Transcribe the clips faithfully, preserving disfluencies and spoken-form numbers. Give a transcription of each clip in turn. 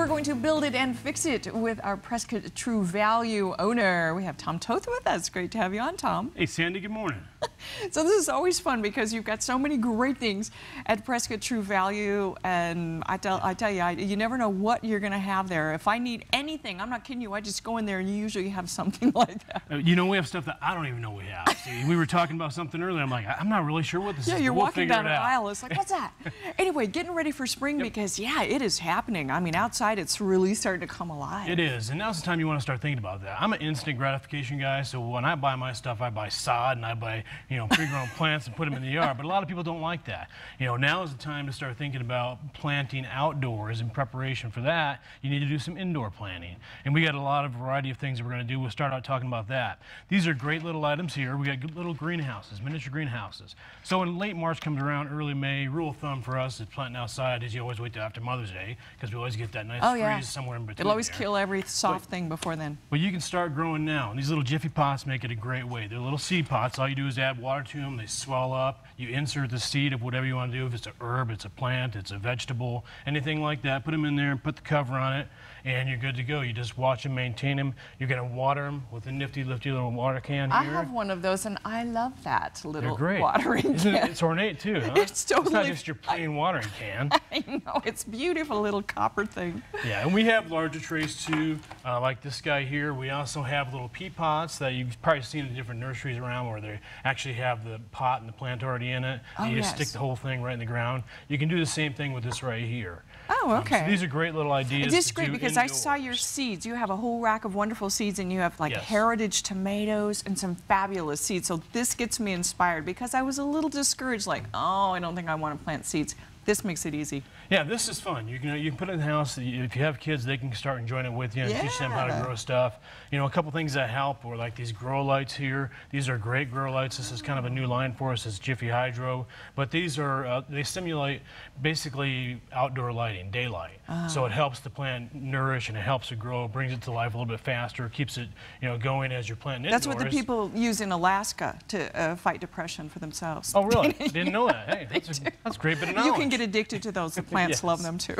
we're going to build it and fix it with our Prescott True Value owner. We have Tom Toth with us. Great to have you on, Tom. Hey, Sandy, good morning. So this is always fun because you've got so many great things at Prescott True Value, and I tell, I tell you, I, you never know what you're going to have there. If I need anything, I'm not kidding you, I just go in there and you usually have something like that. Uh, you know, we have stuff that I don't even know we have. See, we were talking about something earlier, I'm like, I'm not really sure what this yeah, is. Yeah, you're we'll walking down an aisle, it's like, what's that? Anyway, getting ready for spring yep. because, yeah, it is happening. I mean, outside it's really starting to come alive. It is, and now's the time you want to start thinking about that. I'm an instant gratification guy, so when I buy my stuff, I buy sod and I buy, you know, pre-grown plants and put them in the yard, but a lot of people don't like that. You know, now is the time to start thinking about planting outdoors. In preparation for that, you need to do some indoor planting. And we got a lot of variety of things that we're going to do. We'll start out talking about that. These are great little items here. We got little greenhouses, miniature greenhouses. So in late March comes around, early May, rule of thumb for us is planting outside is you always wait till after Mother's Day because we always get that nice oh, freeze yeah. somewhere in between. It'll always there. kill every soft but, thing before then. But you can start growing now. And these little Jiffy pots make it a great way. They're little seed pots. All you do is add water to them, they swell up, you insert the seed of whatever you want to do, if it's a herb, it's a plant, it's a vegetable, anything like that, put them in there and put the cover on it, and you're good to go. You just watch them, maintain them, you're going to water them with a nifty, nifty little water can here. I have one of those, and I love that little watering Isn't can. It, it's ornate too, huh? It's totally. It's not just your plain watering can. I know, it's beautiful little copper thing. Yeah, and we have larger trays too, uh, like this guy here. We also have little pea pots that you've probably seen in different nurseries around where they actually have the pot and the plant already in it. Oh, you yes. just stick the whole thing right in the ground. You can do the same thing with this right here. Oh, okay. Um, so these are great little ideas. This is great because indoors. I saw your seeds. You have a whole rack of wonderful seeds, and you have like yes. heritage tomatoes and some fabulous seeds. So this gets me inspired because I was a little discouraged, like, oh, I don't think I want to plant seeds. This makes it easy. Yeah, this is fun. You can you can put it in the house. If you have kids, they can start enjoying it with you and yeah. teach them how to grow stuff. You know, a couple things that help were like these grow lights here. These are great grow lights. This is kind of a new line for us. It's Jiffy Hydro. But these are, uh, they simulate basically outdoor lighting, daylight. Uh-huh. So it helps the plant nourish and it helps it grow, brings it to life a little bit faster, keeps it, you know, going as you're planting That's indoors. What the people use in Alaska to uh, fight depression for themselves. Oh, really? I didn't know that. Hey, that's, a, that's great bit of knowledge. You can get addicted to those. The plants yes. love them too.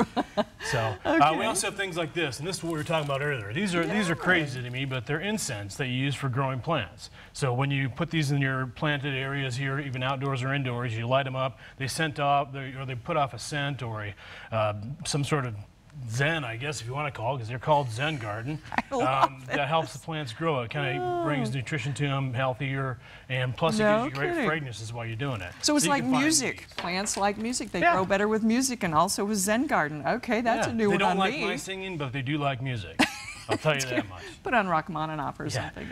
So okay. uh, we also have things like this, and this is what we were talking about earlier. These are yeah. these are crazy to me, but they're incense that you use for growing plants. So when you put these in your planted areas here, even outdoors or indoors, you light them up. They scent off, they, or they put off a scent or a uh, some sort of Zen, I guess, if you want to call it, because they're called Zen Garden. I love um, that helps the plants grow. It kind of oh. brings nutrition to them, healthier, and plus no it gives you kidding. great fragrances while you're doing it. So it's so like music. Plants like music. They yeah. grow better with music and also with Zen Garden. Okay, that's yeah. a new they one. They don't on like me. my singing, but they do like music. I'll tell you that much. Put on Rachmaninoff or yeah. something.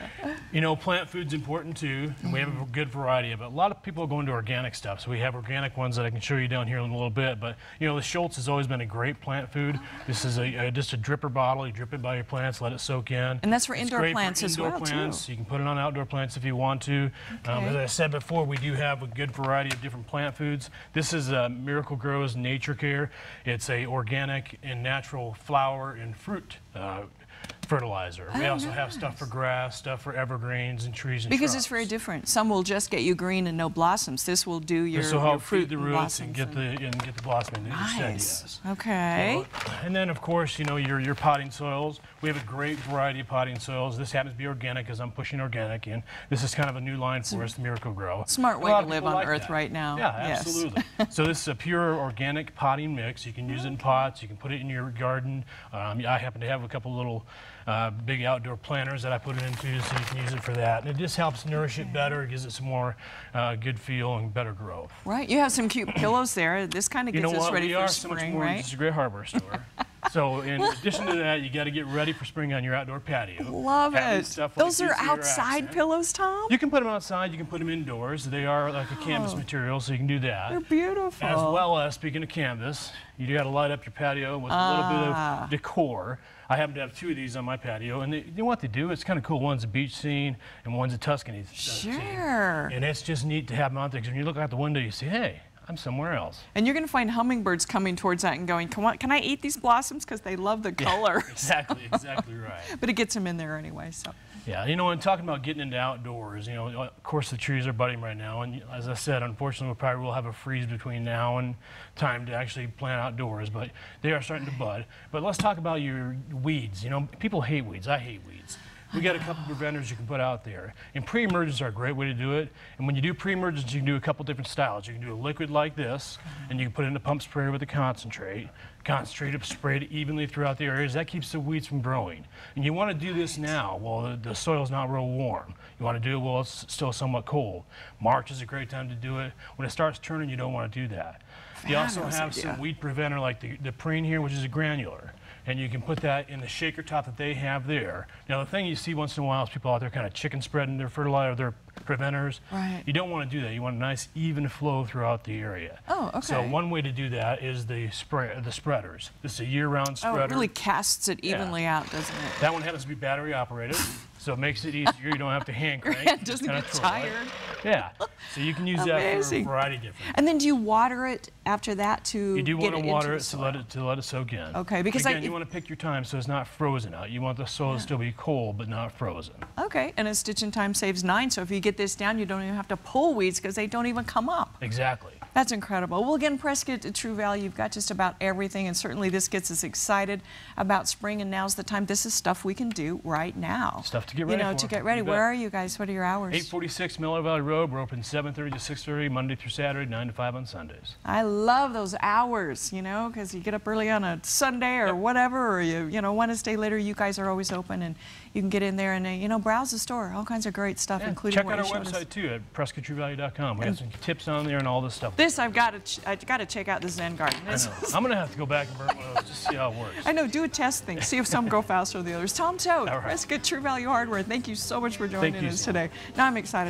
You know, plant food's important too, and we have a good variety of it. A lot of people go into organic stuff, so we have organic ones that I can show you down here in a little bit. But you know, the Schultz has always been a great plant food. This is a, a just a dripper bottle. You drip it by your plants, let it soak in. And that's for it's indoor great plants for indoor as well plants. Too. You can put it on outdoor plants if you want to. Okay. Um, as I said before, we do have a good variety of different plant foods. This is uh, Miracle-Gro's Nature Care. It's a organic and natural flower and fruit. Uh, fertilizer. Oh, we also nice. have stuff for grass, stuff for evergreens and trees and Because shrubs. It's very different. Some will just get you green and no blossoms. This will do your, this will help your fruit feed the roots and, and get the and get the blossoming. Nice. Okay. So, and then of course, you know, your your potting soils. We have a great variety of potting soils. This happens to be organic because I'm pushing organic in. This is kind of a new line for us, the Miracle-Gro. Smart way to live on like earth that. right now. Yeah, yes. absolutely. So this is a pure organic potting mix. You can use okay. it in pots. You can put it in your garden. Um, I happen to have a couple little Uh, big outdoor planters that I put it into, so you can use it for that. And it just helps nourish it better, gives it some more uh, good feel and better growth. Right. You have some cute pillows there. This kind of gets you know us what? ready we for spring, so much more right? It's a great hardware store. So in addition to that, you got to get ready for spring on your outdoor patio. Love it. Stuff like Those are outside pillows, Tom? You can put them outside. You can put them indoors. They are like a canvas oh. material, so you can do that. They're beautiful. As well as, speaking of canvas, you got to light up your patio with ah. a little bit of decor. I happen to have two of these on my patio, and they, you know what they do? It's kind of cool. One's a beach scene, and one's a Tuscany sure. scene. Sure. And it's just neat to have them out there, because when you look out the window, you see, hey, I'm somewhere else. And you're going to find hummingbirds coming towards that and going, come on, can I eat these blossoms? Because they love the color. Yeah, exactly, exactly right. But it gets them in there anyway, so. Yeah, you know, when talking about getting into outdoors, you know, of course the trees are budding right now, and as I said, unfortunately we probably will have a freeze between now and time to actually plant outdoors, but they are starting to bud. But let's talk about your weeds. You know, people hate weeds. I hate weeds. We got a couple of preventers you can put out there, and pre-emergence are a great way to do it. And when you do pre-emergence, you can do a couple different styles. You can do a liquid like this, and you can put it in a pump sprayer with a concentrate. Concentrate up, sprayed evenly throughout the areas. That keeps the weeds from growing. And you want to do this now while the, the soil's not real warm. You want to do it while it's still somewhat cold. March is a great time to do it. When it starts turning, you don't want to do that. You also have some weed preventer like the, the Preen here, which is a granular. And you can put that in the shaker top that they have there. Now, the thing you see once in a while is people out there kind of chicken spreading their fertilizer, their preventers. Right. You don't want to do that. You want a nice even flow throughout the area. Oh, okay. So one way to do that is the spray, the spreaders. This is a year-round spreader. Oh, it really casts it evenly yeah. out, doesn't it? That one happens to be battery operated, so it makes it easier. You don't have to hand crank. Your hand doesn't get tired. Yeah. So you can use that for a variety of different. And then do you water it after that to get it into the soil? You do want to water it to let it to let it soak in. Okay, because again, I, you want to pick your time so it's not frozen out. You want the soil yeah. to still be cold but not frozen. Okay, and a stitch in time saves nine. So if you get this down, you don't even have to pull weeds because they don't even come up. Exactly. That's incredible. Well, again, Prescott True Value, you've got just about everything, and certainly this gets us excited about spring. And now's the time. This is stuff we can do right now. Stuff to get ready. You know, for. to get ready. Where are you guys? What are your hours? eight forty-six Miller Valley Road. We're open seven thirty to six thirty, Monday through Saturday, nine to five on Sundays. I love those hours, you know, because you get up early on a Sunday or yep. whatever, or you, you know, want to stay later. You guys are always open, and you can get in there and, uh, you know, browse the store. All kinds of great stuff, yeah, including check what out our website, us. too, at Prescott True Value dot com. We and have some tips on there and all this stuff. This, I've got to, ch I've got to check out the Zen Garden. I know. I'm going to have to go back and burn one of those just to see how it works. I know. Do a test thing. See if some go faster than the others. Tom Toth, right. Prescott True Value Hardware, thank you so much for joining thank us today. Now I'm excited.